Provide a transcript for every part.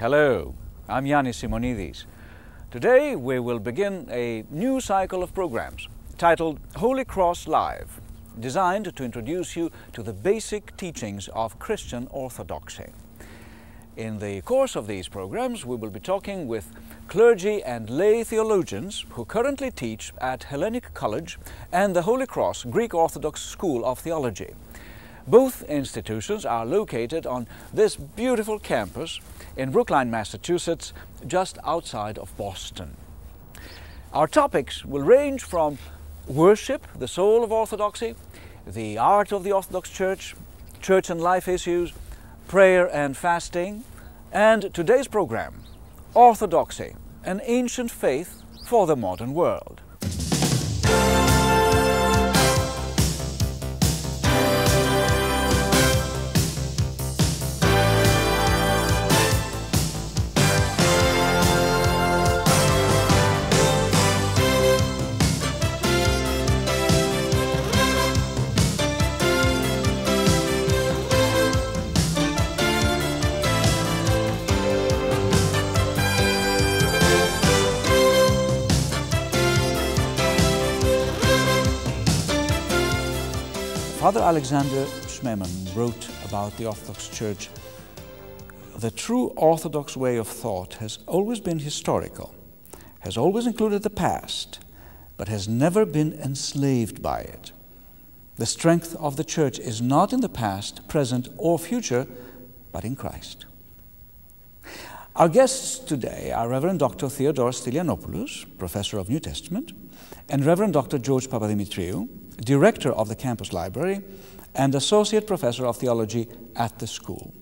Hello, I'm Yannis Simonidis. Today we will begin a new cycle of programs titled Holy Cross Live, designed to introduce you to the basic teachings of Christian Orthodoxy. In the course of these programs we will be talking with clergy and lay theologians who currently teach at Hellenic College and the Holy Cross Greek Orthodox School of Theology. Both institutions are located on this beautiful campus in Brookline, Massachusetts, just outside of Boston. Our topics will range from worship, the soul of Orthodoxy, the art of the Orthodox Church, church and life issues, prayer and fasting, and today's program, Orthodoxy, an ancient faith for the modern world. Father Alexander Schmemann wrote about the Orthodox Church, "The true Orthodox way of thought has always been historical, has always included the past, but has never been enslaved by it. The strength of the Church is not in the past, present, or future, but in Christ." Our guests today are Reverend Dr. Theodor Stylianopoulos, Professor of New Testament, and Reverend Dr. George Papadimitriou, Director of the Campus Library and Associate Professor of Theology at the school.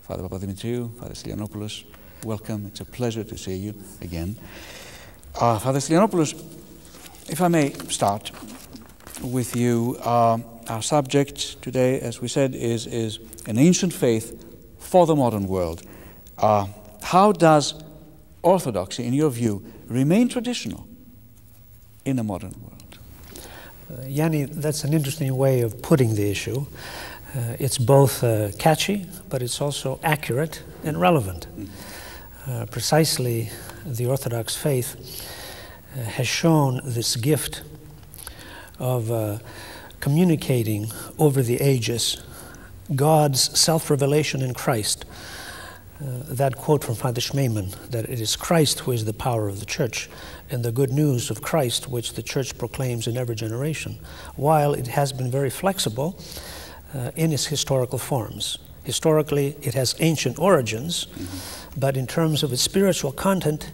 Father Papadimitriou, Father Stylianopoulos, welcome. It's a pleasure to see you again. Father Stylianopoulos, if I may start with you, our subject today, as we said, is an ancient faith for the modern world. How does Orthodoxy, in your view, remain traditional in the modern world? Yanni, that's an interesting way of putting the issue. It's both catchy, but it's also accurate and relevant. Precisely, the Orthodox faith has shown this gift of communicating over the ages God's self-revelation in Christ. That quote from Father Schmemann, that it is Christ who is the power of the Church, and the good news of Christ which the Church proclaims in every generation, while it has been very flexible in its historical forms. Historically, it has ancient origins, but in terms of its spiritual content,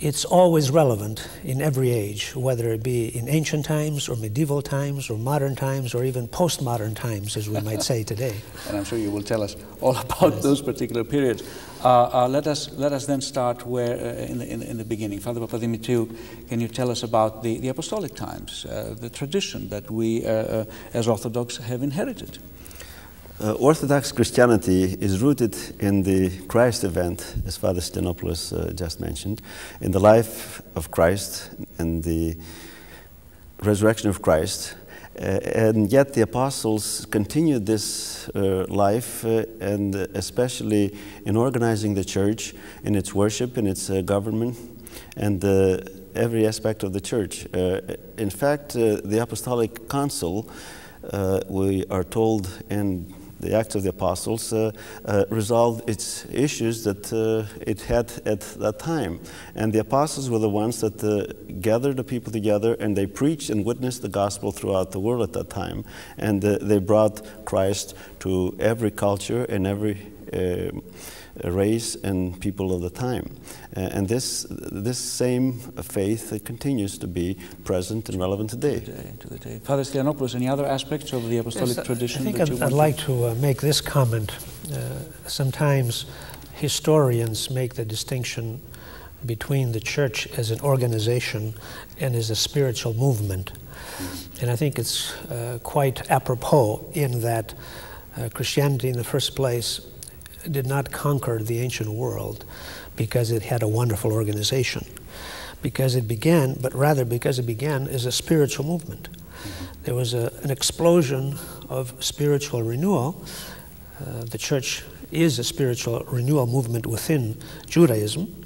it's always relevant in every age, whether it be in ancient times, or medieval times, or modern times, or even postmodern times, as we might say today. And I'm sure you will tell us all about those particular periods. Let us then start where in the beginning. Father Papadimitriou, can you tell us about the apostolic times, the tradition that we as Orthodox have inherited? Orthodox Christianity is rooted in the Christ event, as Father Stylianopoulos just mentioned, in the life of Christ and the resurrection of Christ, and yet the apostles continued this life, and especially in organizing the Church in its worship, in its government, and every aspect of the Church. In fact, the Apostolic Council, we are told in the Acts of the Apostles, resolved its issues that it had at that time. And the apostles were the ones that gathered the people together, and they preached and witnessed the gospel throughout the world at that time. And they brought Christ to every culture and every race and people of the time. And this same faith continues to be present and relevant today. To the day. Father Stylianopoulos, any other aspects of the apostolic tradition? I'd like to make this comment. Sometimes historians make the distinction between the Church as an organization and as a spiritual movement. And I think it's quite apropos in that Christianity in the first place did not conquer the ancient world because it had a wonderful organization, because it began, but rather because it began as a spiritual movement. There was an explosion of spiritual renewal. The Church is a spiritual renewal movement within Judaism.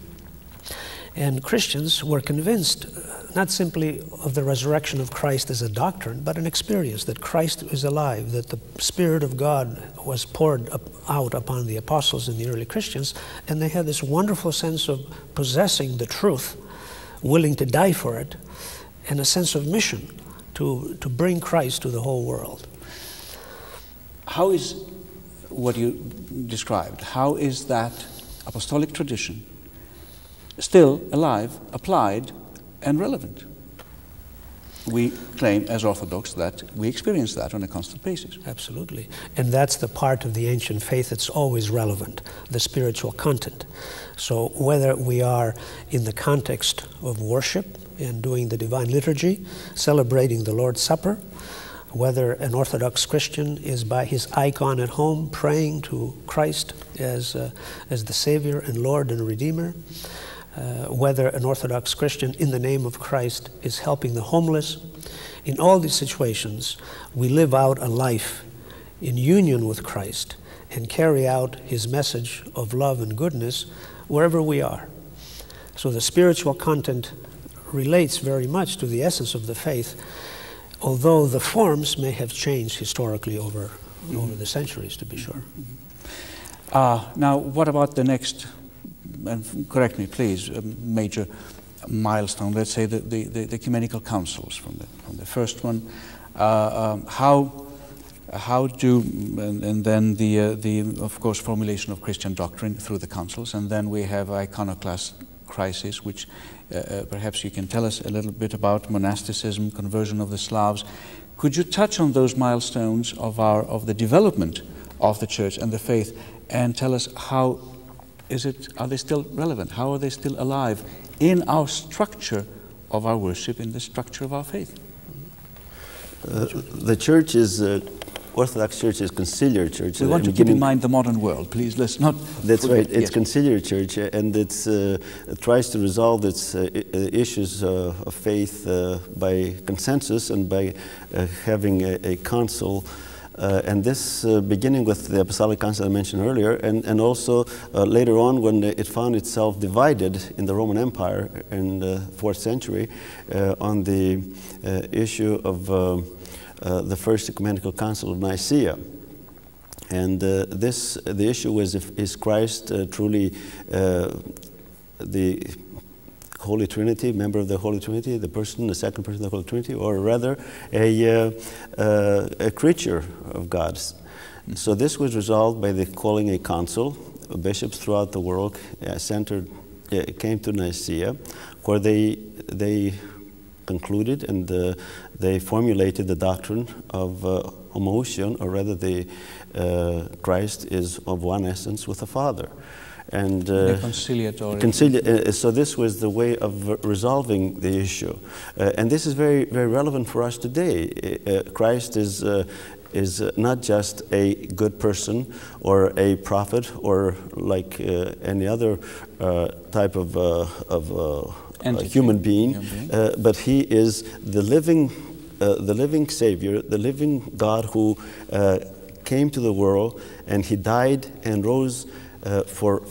And Christians were convinced not simply of the resurrection of Christ as a doctrine, but an experience that Christ is alive, that the Spirit of God was poured out upon the apostles and the early Christians, and they had this wonderful sense of possessing the truth, willing to die for it, and a sense of mission to bring Christ to the whole world. How is what you described, how is that apostolic tradition still alive, applied, and relevant? We claim as Orthodox that we experience that on a constant basis. Absolutely. And that's the part of the ancient faith that's always relevant, the spiritual content. So whether we are in the context of worship and doing the divine liturgy, celebrating the Lord's Supper, whether an Orthodox Christian is by his icon at home praying to Christ as the Savior and Lord and Redeemer, whether an Orthodox Christian in the name of Christ is helping the homeless. In all these situations, we live out a life in union with Christ and carry out his message of love and goodness wherever we are. So the spiritual content relates very much to the essence of the faith, although the forms may have changed historically over the centuries, to be sure. Now, what about the next, and correct me please, major milestone, let's say the ecumenical councils from the first one, and then of course formulation of Christian doctrine through the councils, and then we have iconoclast crisis, which perhaps you can tell us a little bit about, monasticism, conversion of the Slavs. Could you touch on those milestones of the development of the church and the faith, and tell us how are they still relevant? How are they still alive in our structure of our worship, in the structure of our faith? The church is, Orthodox Church is conciliar church. We want to keep in mind the modern world, please. Let's not. That's right. It's conciliar church, and it tries to resolve its issues of faith by consensus and by having a council. And this beginning with the Apostolic Council I mentioned earlier, and also later on when it found itself divided in the Roman Empire in the 4th century on the issue of the First Ecumenical Council of Nicaea. And the issue was, is Christ truly the Holy Trinity, member of the Holy Trinity, the person, the second person of the Holy Trinity, or rather a creature of God's. So this was resolved by the calling a council. Bishops throughout the world came to Nicaea, where they concluded and they formulated the doctrine of homoousion, or rather the Christ is of one essence with the Father. And reconciliatory. So this was the way of resolving the issue, and this is very, very relevant for us today. Christ is not just a good person or a prophet or like any other type of human being, but he is the living Savior, the living God who came to the world, and he died and rose. For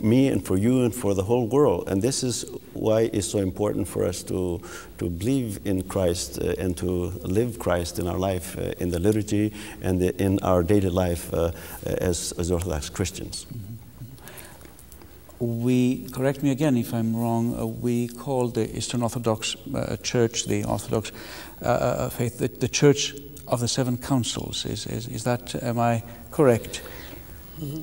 me and for you and for the whole world. And this is why it's so important for us to believe in Christ and to live Christ in our life, in the liturgy and in our daily life as Orthodox Christians. Mm-hmm. We, correct me again if I'm wrong, we call the Eastern Orthodox Church, the Orthodox faith, the Church of the Seven Councils. Is that, am I correct?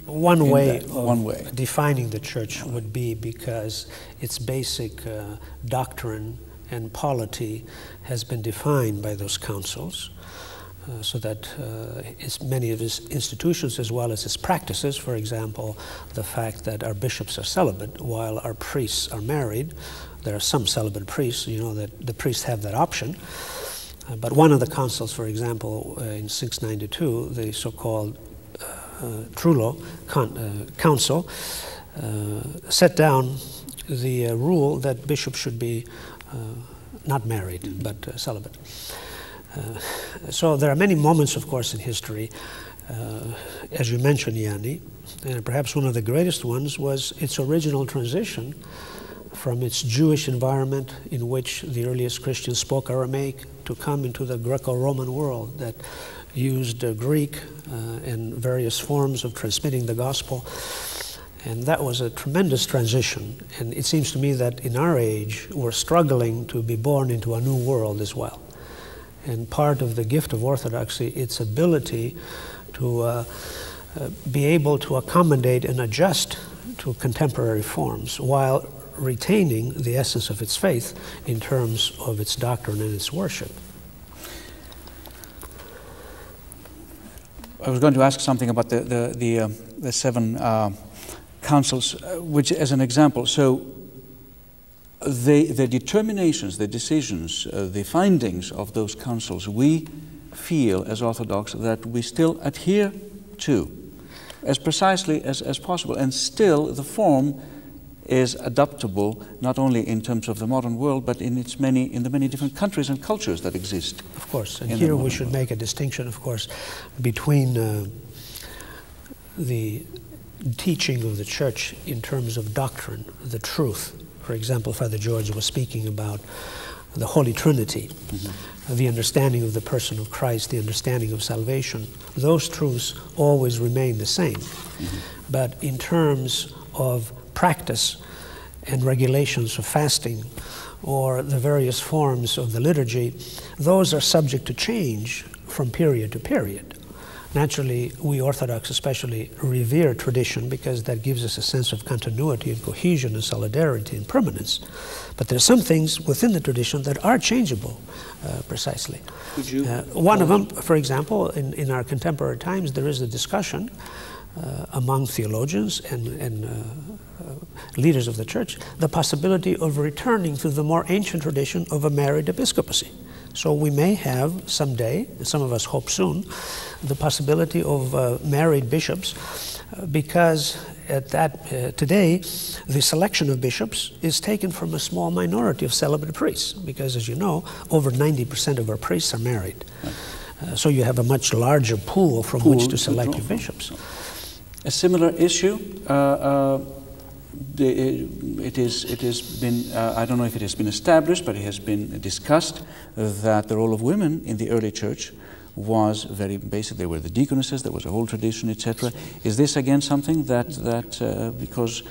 One way of defining the church would be because its basic doctrine and polity has been defined by those councils, so that many of its institutions as well as its practices, for example, the fact that our bishops are celibate while our priests are married. There are some celibate priests, you know, that the priests have that option. But one of the councils, for example, in 692, the so-called Trullo Council set down the rule that bishops should be not married, but celibate. So there are many moments, of course, in history, as you mentioned, Yanni, and perhaps one of the greatest ones, was its original transition from its Jewish environment, in which the earliest Christians spoke Aramaic, to come into the Greco-Roman world that used Greek in various forms of transmitting the gospel. And that was a tremendous transition. And it seems to me that in our age, we're struggling to be born into a new world as well. And part of the gift of Orthodoxy, its ability to be able to accommodate and adjust to contemporary forms while retaining the essence of its faith in terms of its doctrine and its worship. I was going to ask something about the seven councils, which as an example, so the determinations, the decisions, the findings of those councils, we feel as Orthodox that we still adhere to as precisely as possible, and still the form is adaptable not only in terms of the modern world, but in its many, in the many different countries and cultures that exist. Of course, and here we should make a distinction, of course, between the teaching of the Church in terms of doctrine, the truth. For example, Father George was speaking about the Holy Trinity, the understanding of the person of Christ, the understanding of salvation. Those truths always remain the same. But in terms of practice and regulations of fasting or the various forms of the liturgy, those are subject to change from period to period. Naturally, we Orthodox especially revere tradition because that gives us a sense of continuity and cohesion and solidarity and permanence. But there are some things within the tradition that are changeable, precisely. One of them, for example, in our contemporary times, there is a discussion among theologians and leaders of the Church, the possibility of returning to the more ancient tradition of a married episcopacy. So we may have someday, some of us hope soon, the possibility of married bishops, because at that today the selection of bishops is taken from a small minority of celibate priests, because as you know, over 90% of our priests are married. So you have a much larger pool from which to select your bishops. A similar issue. It has been, I don't know if it has been established, but it has been discussed that the role of women in the early Church was very basic. There were the deaconesses, there was a whole tradition, etc. Is this again something that, because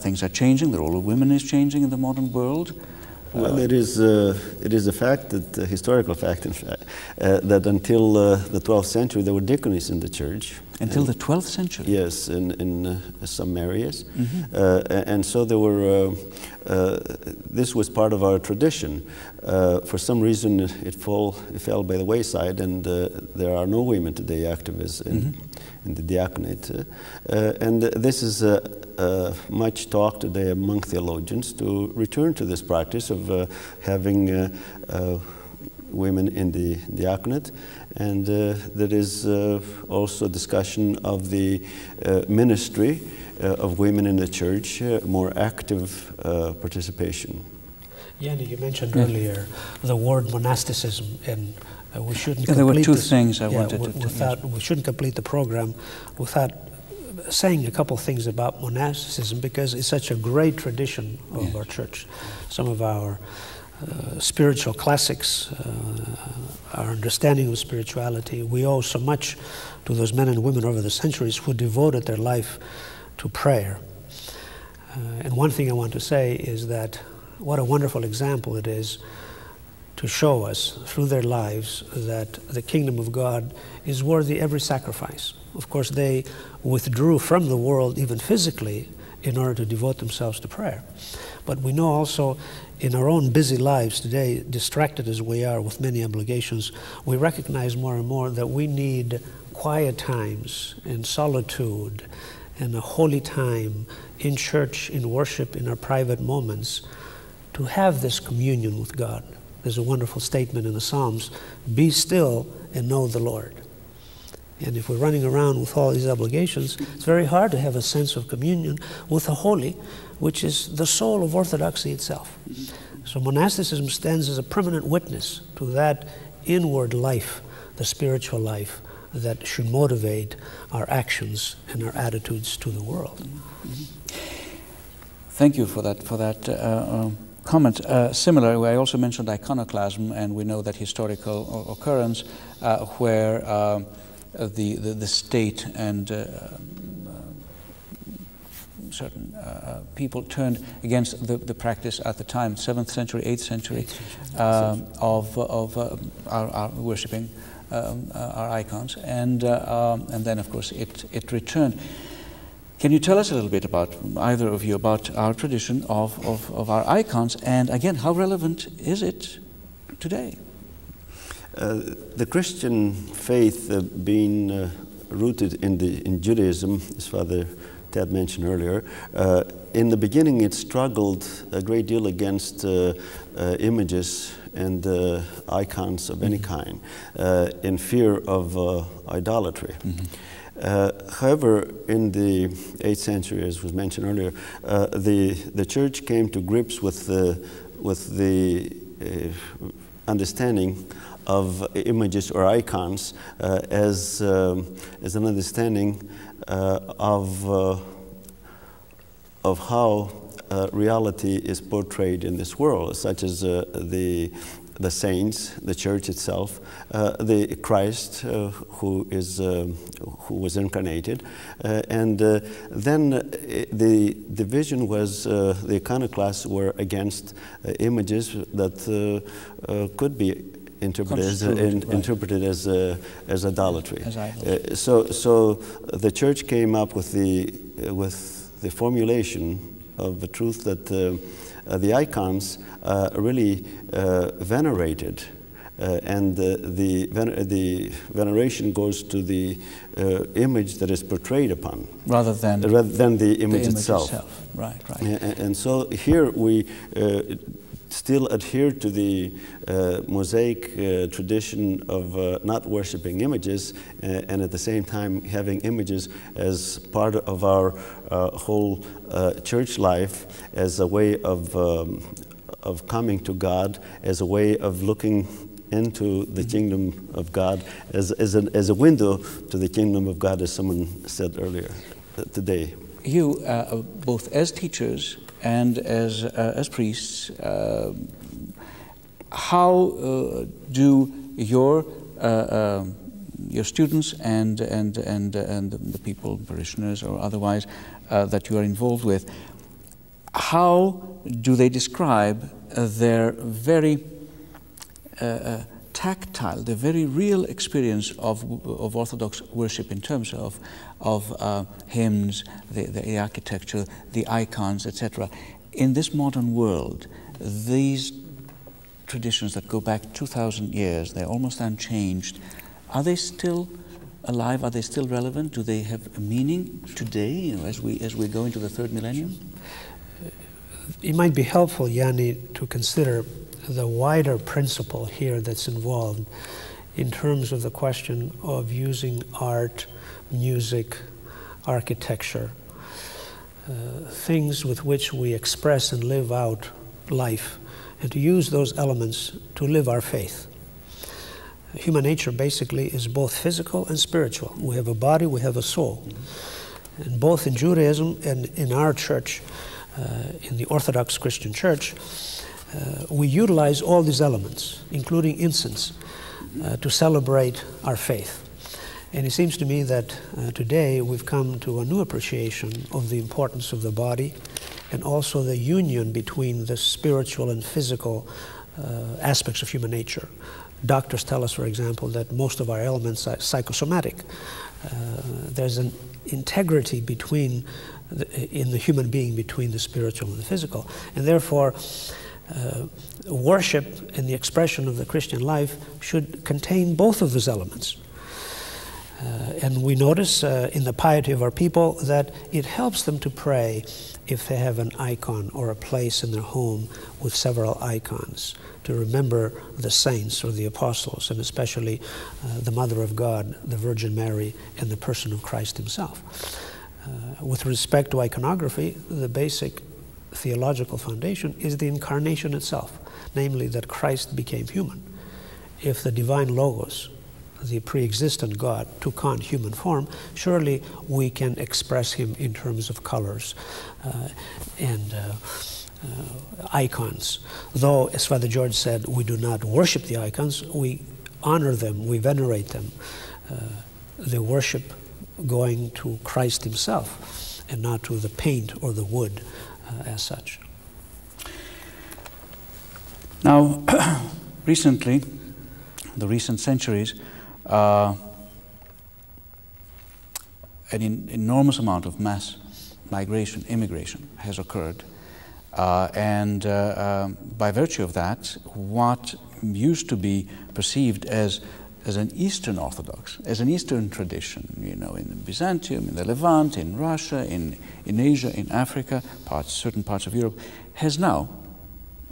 things are changing, the role of women is changing in the modern world? Well, it is a fact, that, a historical fact in fact, that until the 12th century there were deaconesses in the Church. Until the 12th century? Yes, in some areas. And so there were, this was part of our tradition. For some reason it fell by the wayside, and there are no women today activists in the diaconate. And this is much talk today among theologians to return to this practice of having women in the diaconate, and there is also discussion of the ministry of women in the Church, more active participation. Yanni, you mentioned earlier the word monasticism, and we shouldn't complete we shouldn't complete the program without saying a couple things about monasticism, because it's such a great tradition of our Church. Some of our spiritual classics, our understanding of spirituality, we owe so much to those men and women over the centuries who devoted their life to prayer. And one thing I want to say is that what a wonderful example it is to show us through their lives that the kingdom of God is worthy every sacrifice. Of course, they withdrew from the world, even physically, in order to devote themselves to prayer. But we know also, in our own busy lives today, distracted as we are with many obligations, we recognize more and more that we need quiet times and solitude and a holy time in church, in worship, in our private moments, to have this communion with God. There's a wonderful statement in the Psalms, "Be still and know the Lord." And if we're running around with all these obligations, it's very hard to have a sense of communion with the holy, which is the soul of Orthodoxy itself. So monasticism stands as a permanent witness to that inward life, the spiritual life that should motivate our actions and our attitudes to the world. Thank you for that. Comment. Similarly, I also mentioned iconoclasm, and we know that historical occurrence where the state and certain people turned against the practice at the time, 7th century, 8th century, of our worshipping our icons, and then of course it returned. Can you tell us a little bit about, either of you, about our tradition of our icons, and again, how relevant is it today? The Christian faith being rooted in Judaism, as Father Ted mentioned earlier, in the beginning it struggled a great deal against images and icons of any kind, in fear of idolatry. However, in the 8th century, as was mentioned earlier, the Church came to grips with the understanding of images or icons as an understanding of how reality is portrayed in this world, such as the saints, the Church itself, the Christ who was incarnated, and then the vision was the iconoclasts were against images that could be interpreted as idolatry. So the Church came up with the formulation of the truth that the icons really venerated, and the veneration goes to the image that is portrayed upon, rather than the image itself. Right. And so here we still adhere to the Mosaic tradition of not worshiping images, and at the same time having images as part of our whole church life, as a way of coming to God, as a way of looking into the kingdom of God, as a window to the kingdom of God, as someone said earlier today. You, both as teachers and as priests, how do your students and the people, parishioners or otherwise, that you are involved with, how do they describe their very tactile, the very real experience of Orthodox worship in terms of hymns, the architecture, the icons, etc. In this modern world, these traditions that go back 2,000 years, they're almost unchanged. Are they still alive? Are they still relevant? Do they have a meaning today, you know, as we go into the third millennium? It might be helpful, Yanni, to consider the wider principle here that's involved in terms of the question of using art, music, architecture, things with which we express and live out life, and to use those elements to live our faith. Human nature basically is both physical and spiritual. We have a body, we have a soul. And both in Judaism and in our church, in the Orthodox Christian Church, we utilize all these elements, including incense, to celebrate our faith. And it seems to me that today we've come to a new appreciation of the importance of the body, and also the union between the spiritual and physical aspects of human nature. Doctors tell us, for example, that most of our ailments are psychosomatic. There's an integrity in the human being between the spiritual and the physical, and therefore worship and the expression of the Christian life should contain both of those elements. And we notice in the piety of our people that it helps them to pray if they have an icon or a place in their home with several icons, to remember the saints or the apostles, and especially the Mother of God, the Virgin Mary, and the person of Christ himself. With respect to iconography, the basic theological foundation is the incarnation itself, namely that Christ became human. If the divine logos, the pre-existent God took on human form, surely we can express him in terms of colors and icons. Though, as Father George said, we do not worship the icons, we honor them, we venerate them. The worship going to Christ himself and not to the paint or the wood as such. Now, recently, the recent centuries, an enormous amount of mass migration, immigration has occurred. By virtue of that, what used to be perceived as an Eastern Orthodox, as an Eastern tradition, you know, in Byzantium, in the Levant, in Russia, in Asia, in Africa, certain parts of Europe, has now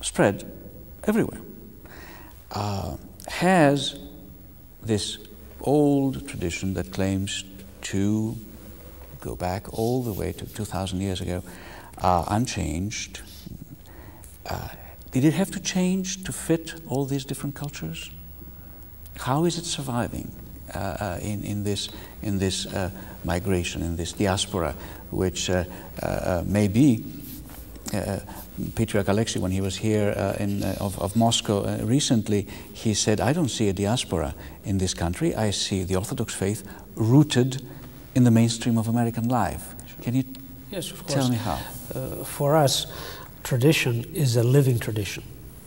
spread everywhere. Has this old tradition that claims to go back all the way to 2,000 years ago, unchanged, did it have to change to fit all these different cultures? How is it surviving in this migration, in this diaspora, which may be Patriarch Alexei, when he was here of Moscow recently, he said, I don't see a diaspora in this country. I see the Orthodox faith rooted in the mainstream of American life. Sure. Can you tell me how? For us, tradition is a living tradition.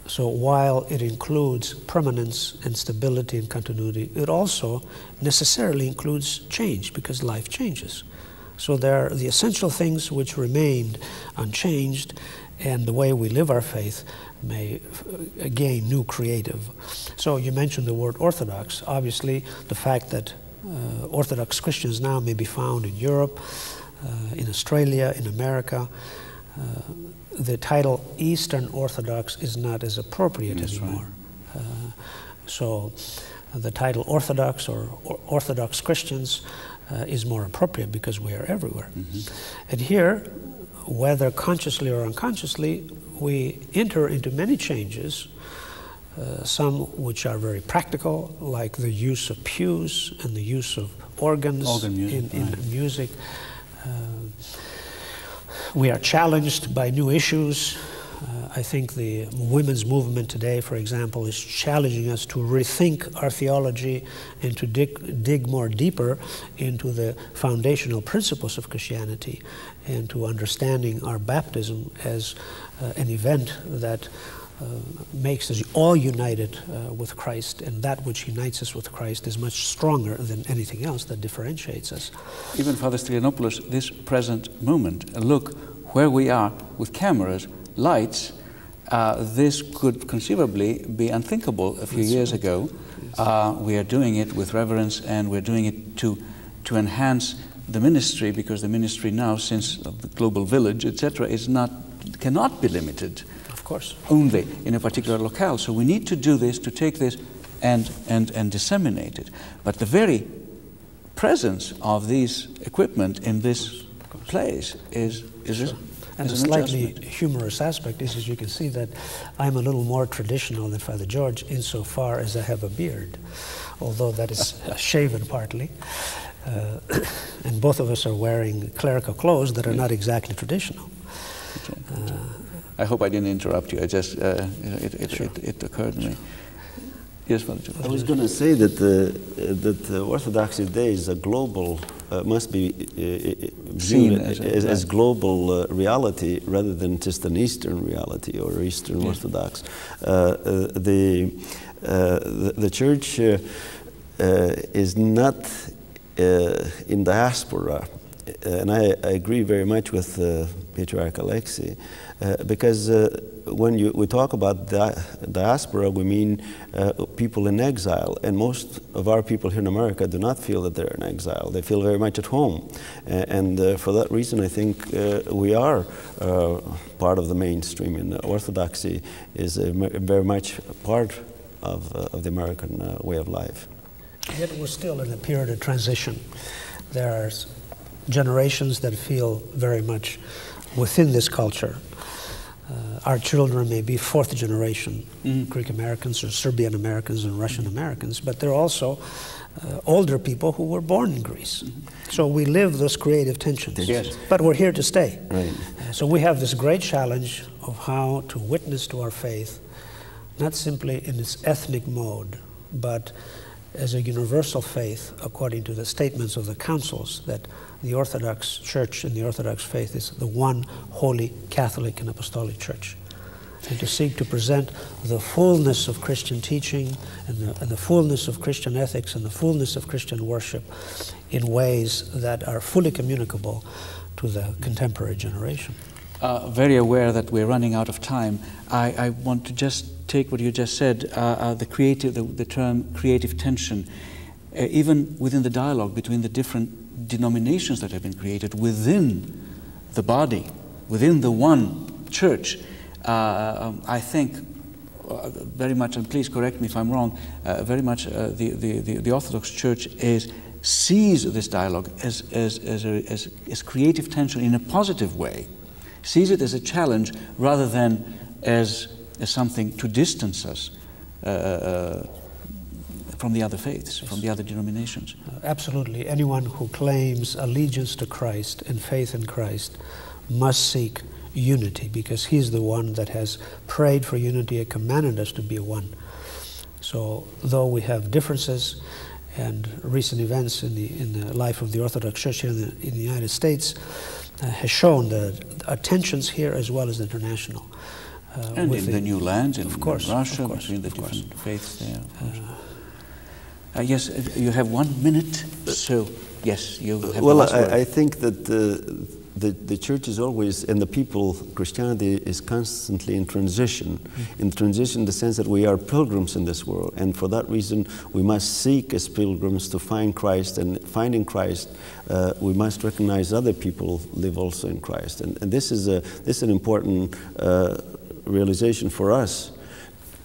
So while it includes permanence and stability and continuity, it also necessarily includes change because life changes. So there are the essential things which remained unchanged, and the way we live our faith may gain new creative. So you mentioned the word Orthodox. Obviously, the fact that Orthodox Christians now may be found in Europe, in Australia, in America, the title Eastern Orthodox is not as appropriate anymore. Right. So the title Orthodox or Orthodox Christians is more appropriate because we are everywhere. Mm-hmm. And here, whether consciously or unconsciously, we enter into many changes, some which are very practical, like the use of pews and the use of organs in music. We are challenged by new issues. I think the women's movement today, for example, is challenging us to rethink our theology and to dig more deeper into the foundational principles of Christianity and to understanding our baptism as an event that makes us all united with Christ, and that which unites us with Christ is much stronger than anything else that differentiates us. Even Father Stylianopoulos, this present moment, look where we are with cameras, lights, this could conceivably be unthinkable a few years ago. Yes. We are doing it with reverence, and we're doing it to enhance the ministry, because the ministry now, since the global village, etc., is cannot be limited, of course, only in a particular locale. So we need to do this, to take this and disseminate it. But the very presence of these equipment in this place is And a slightly humorous aspect is, as you can see, that I'm a little more traditional than Father George insofar as I have a beard, although that is shaven partly. And both of us are wearing clerical clothes that are not exactly traditional. Okay. I hope I didn't interrupt you. I just, it occurred to me. Yes, Father George. I was going to say that Orthodoxy today is a global, must be seen as global reality rather than just an Eastern reality or Eastern Orthodox. The church is not in diaspora, and I agree very much with Patriarch Alexei, because when we talk about diaspora, we mean people in exile, and most of our people here in America do not feel that they're in exile. They feel very much at home, and for that reason, I think we are part of the mainstream, and Orthodoxy is very much part of the American way of life. Yet we're still in a period of transition. There are generations that feel very much within this culture. Our children may be fourth generation Greek Americans or Serbian Americans and Russian Americans, but they're also older people who were born in Greece. So we live those creative tensions, yes, but we're here to stay. Right. So we have this great challenge of how to witness to our faith, not simply in its ethnic mode, but as a universal faith according to the statements of the councils that the Orthodox Church and the Orthodox faith is the one holy Catholic and Apostolic Church. And to seek to present the fullness of Christian teaching and the fullness of Christian ethics and the fullness of Christian worship in ways that are fully communicable to the contemporary generation. Very aware that we're running out of time, I want to just take what you just said, the term creative tension, even within the dialogue between the different denominations that have been created within the body, within the one church. I think very much, and please correct me if I'm wrong, very much the Orthodox Church sees this dialogue as creative tension in a positive way, sees it as a challenge rather than as something to distance us from the other faiths, from the other denominations. Absolutely. Anyone who claims allegiance to Christ and faith in Christ must seek unity, because he's the one that has prayed for unity and commanded us to be one. So though we have differences, and recent events in the life of the Orthodox Church here in the United States has shown that our tensions here as well as international. And in the new lands, in Russia, between the different faiths there. Yes, you have 1 minute, so yes, you have the last word. Well, I think that the church is always, and the people, Christianity is constantly in transition. Mm-hmm. In transition in the sense that we are pilgrims in this world, and for that reason we must seek as pilgrims to find Christ, and finding Christ we must recognize other people live also in Christ. And this is an important realization for us,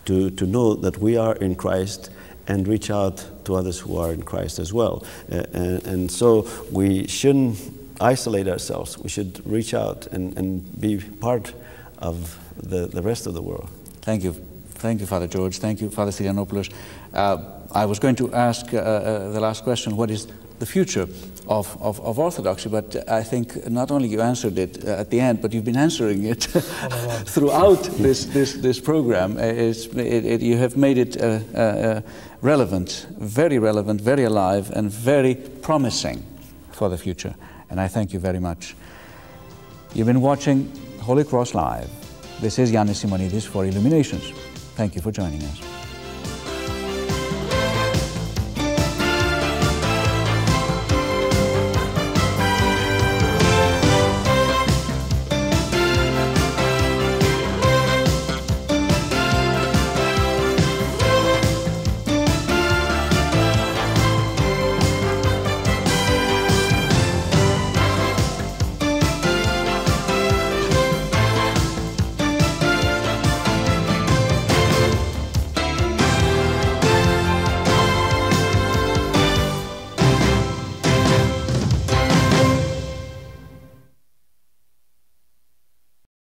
to know that we are in Christ and reach out to others who are in Christ as well. And so we shouldn't isolate ourselves. We should reach out and be part of the rest of the world. Thank you. Thank you, Father George. Thank you, Father Stylianopoulos. I was going to ask the last question, what is the future of Orthodoxy, but I think not only you answered it at the end, but you've been answering it throughout this program. You have made it relevant, very relevant, very alive, and very promising for the future. And I thank you very much. You've been watching Holy Cross Live. This is Yannis Simonidis for Illuminations. Thank you for joining us.